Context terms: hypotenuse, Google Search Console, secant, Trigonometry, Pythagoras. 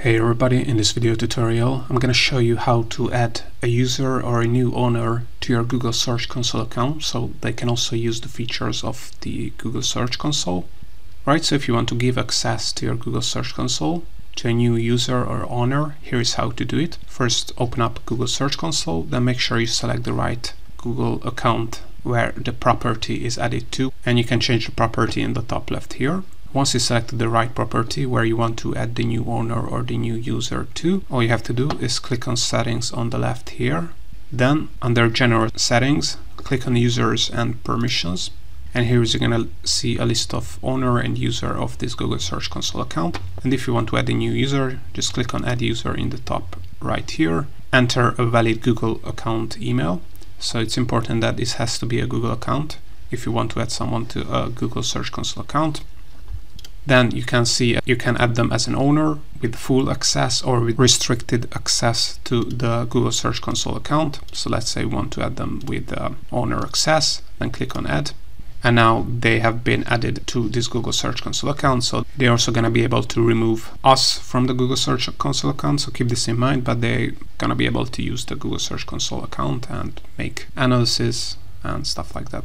Hey everybody, in this video tutorial I'm going to show you how to add a user or a new owner to your Google Search Console account so they can also use the features of the Google Search Console. Right, so if you want to give access to your Google Search Console to a new user or owner, here is how to do it. First, open up Google Search Console, then make sure you select the right Google account where the property is added to, and you can change the property in the top left here. Once you select the right property where you want to add the new owner or the new user to, all you have to do is click on Settings on the left here. Then, under General Settings, click on Users and Permissions. And here is you're going to see a list of owner and user of this Google Search Console account. And if you want to add a new user, just click on Add User in the top right here. Enter a valid Google account email. So it's important that this has to be a Google account if you want to add someone to a Google Search Console account. Then you can see you can add them as an owner with full access or with restricted access to the Google Search Console account. So let's say we want to add them with owner access, then click on Add. And now they have been added to this Google Search Console account. So they're also going to be able to remove us from the Google Search Console account. So keep this in mind, but they're going to be able to use the Google Search Console account and make analysis and stuff like that.